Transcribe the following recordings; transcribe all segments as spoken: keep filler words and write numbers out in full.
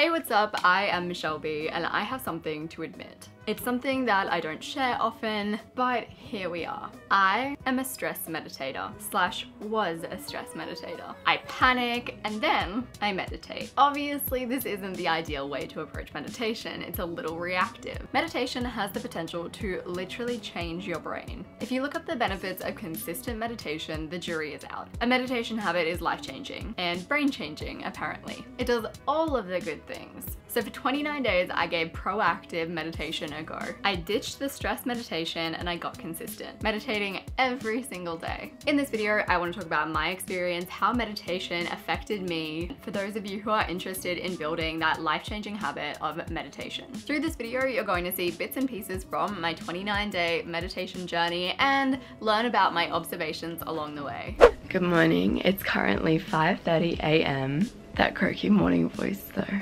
Hey, what's up? I am Michelle B and I have something to admit. It's something that I don't share often, but here we are. I am a stress meditator, slash was a stress meditator. I panic and then I meditate. Obviously, this isn't the ideal way to approach meditation. It's a little reactive. Meditation has the potential to literally change your brain. If you look up the benefits of consistent meditation, the jury is out. A meditation habit is life-changing and brain-changing, apparently. It does all of the good things. So for twenty-nine days, I gave proactive meditation a go. I ditched the stress meditation and I got consistent, meditating every single day. In this video, I want to talk about my experience, how meditation affected me, for those of you who are interested in building that life-changing habit of meditation. Through this video, you're going to see bits and pieces from my twenty-nine day meditation journey and learn about my observations along the way. Good morning. It's currently five thirty a m That croaky morning voice though.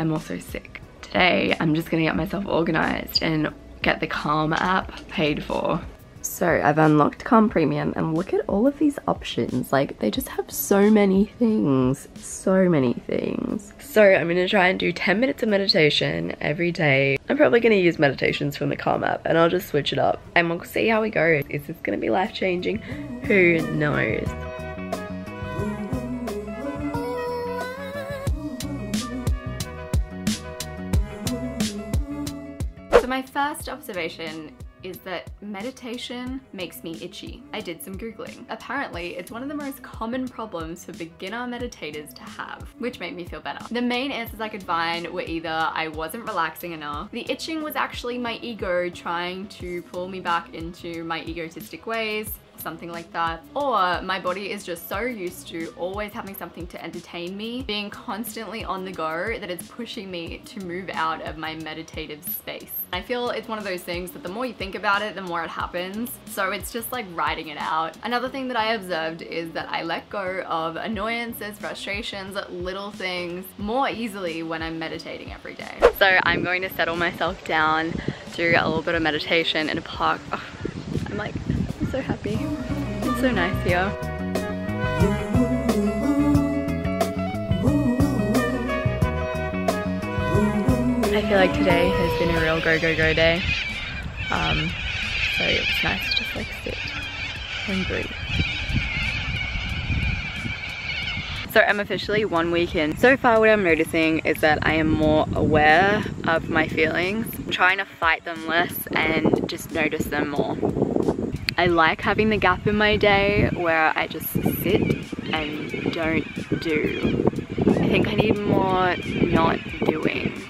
I'm also sick. Today, I'm just gonna get myself organized and get the Calm app paid for. So I've unlocked Calm Premium and look at all of these options. Like they just have so many things, so many things. So I'm gonna try and do ten minutes of meditation every day. I'm probably gonna use meditations from the Calm app and I'll just switch it up and we'll see how we go. Is this gonna be life-changing? Who knows? My first observation is that meditation makes me itchy. I did some Googling. Apparently, it's one of the most common problems for beginner meditators to have, which made me feel better. The main answers I could find were either I wasn't relaxing enough, the itching was actually my ego trying to pull me back into my egotistic ways, something like that, or my body is just so used to always having something to entertain me, being constantly on the go, that it's pushing me to move out of my meditative space. I feel it's one of those things that the more you think about it, the more it happens, so it's just like riding it out. Another thing that I observed is that I let go of annoyances, frustrations, little things more easily when I'm meditating every day. So I'm going to settle myself down, do a little bit of meditation in a park. Oh, I'm like so happy. It's so nice here. I feel like today has been a real go go go day. Um, so it was nice to just like sit and breathe. So I'm officially one week in. So far what I'm noticing is that I am more aware of my feelings. I'm trying to fight them less and just notice them more. I like having the gap in my day where I just sit and don't do. I think I need more not doing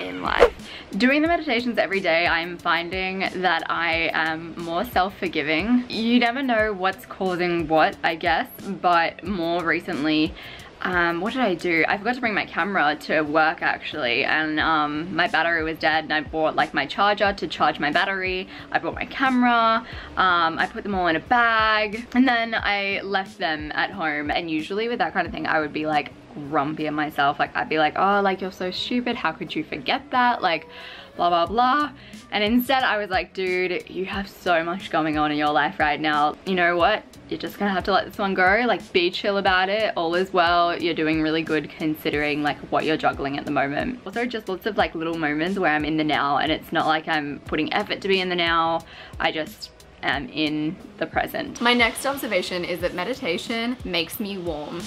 in life. Doing the meditations every day, I'm finding that I am more self-forgiving. You never know what's causing what, I guess, but more recently, Um, what did I do? I forgot to bring my camera to work actually, and um, my battery was dead and I bought like my charger to charge my battery. I brought my camera, um, I put them all in a bag, and then I left them at home. And usually with that kind of thing I would be like grumpy at myself, like I'd be like, oh, like you're so stupid, how could you forget that, like blah blah blah. And instead I was like, dude, you have so much going on in your life right now, you know what, you're just gonna have to let this one go, like be chill about it, all is well, you're doing really good considering like what you're juggling at the moment. Also just lots of like little moments where I'm in the now and it's not like I'm putting effort to be in the now, I just am in the present. My next observation is that meditation makes me warm.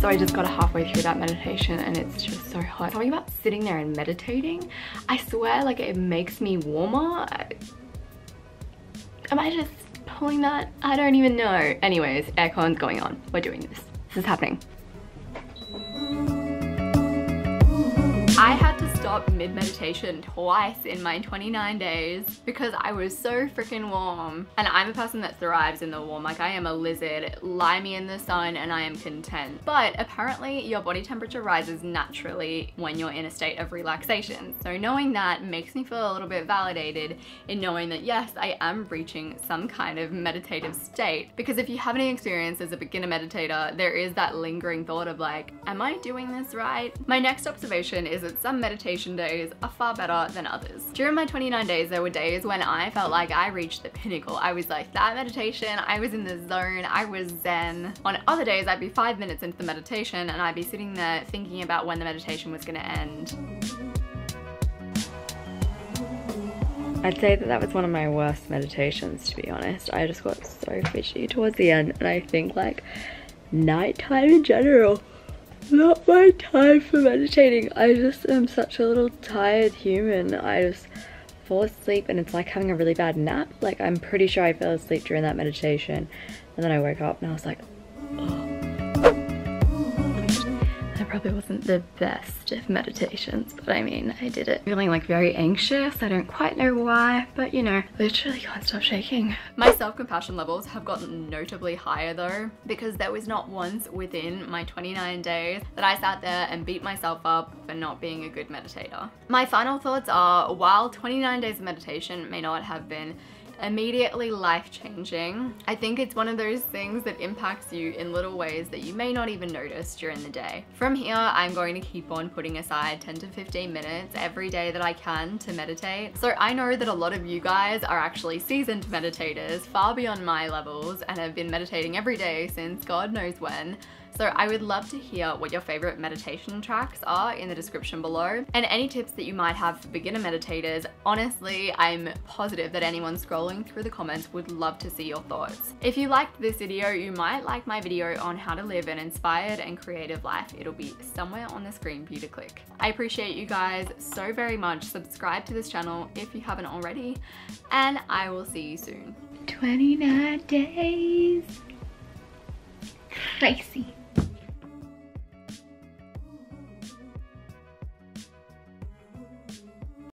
So I just got halfway through that meditation and it's just so hot. Talking about sitting there and meditating, I swear like it makes me warmer. I... Am I just pulling that? I don't even know. Anyways, aircon's going on. We're doing this. This is happening. I had to stop mid-meditation twice in my twenty-nine days because I was so freaking warm. And I'm a person that thrives in the warm, like I am a lizard. Lie me in the sun and I am content. But apparently your body temperature rises naturally when you're in a state of relaxation. So knowing that makes me feel a little bit validated in knowing that yes, I am reaching some kind of meditative state. Because if you have any experience as a beginner meditator, there is that lingering thought of like, am I doing this right? My next observation is that some meditations vacation days are far better than others. During my twenty-nine days, there were days when I felt like I reached the pinnacle. I was like, that meditation, I was in the zone, I was zen. On other days, I'd be five minutes into the meditation and I'd be sitting there thinking about when the meditation was gonna end. I'd say that that was one of my worst meditations, to be honest. I just got so fishy towards the end, and I think like nighttime in general, not my time for meditating. I just am such a little tired human. I just fall asleep and it's like having a really bad nap. Like I'm pretty sure I fell asleep during that meditation and then I woke up and I was like, probably wasn't the best of meditations, but I mean, I did it. Feeling like very anxious. I don't quite know why, but you know, literally can't stop shaking. My self-compassion levels have gotten notably higher though, because there was not once within my twenty-nine days that I sat there and beat myself up for not being a good meditator. My final thoughts are, while twenty-nine days of meditation may not have been immediately life-changing, I think it's one of those things that impacts you in little ways that you may not even notice during the day. From here, I'm going to keep on putting aside ten to fifteen minutes every day that I can to meditate. So I know that a lot of you guys are actually seasoned meditators, far beyond my levels, and have been meditating every day since God knows when. So I would love to hear what your favorite meditation tracks are in the description below, and any tips that you might have for beginner meditators. Honestly, I'm positive that anyone scrolling through the comments would love to see your thoughts. If you liked this video, you might like my video on how to live an inspired and creative life. It'll be somewhere on the screen for you to click. I appreciate you guys so very much. Subscribe to this channel if you haven't already, and I will see you soon. twenty-nine days. Crazy.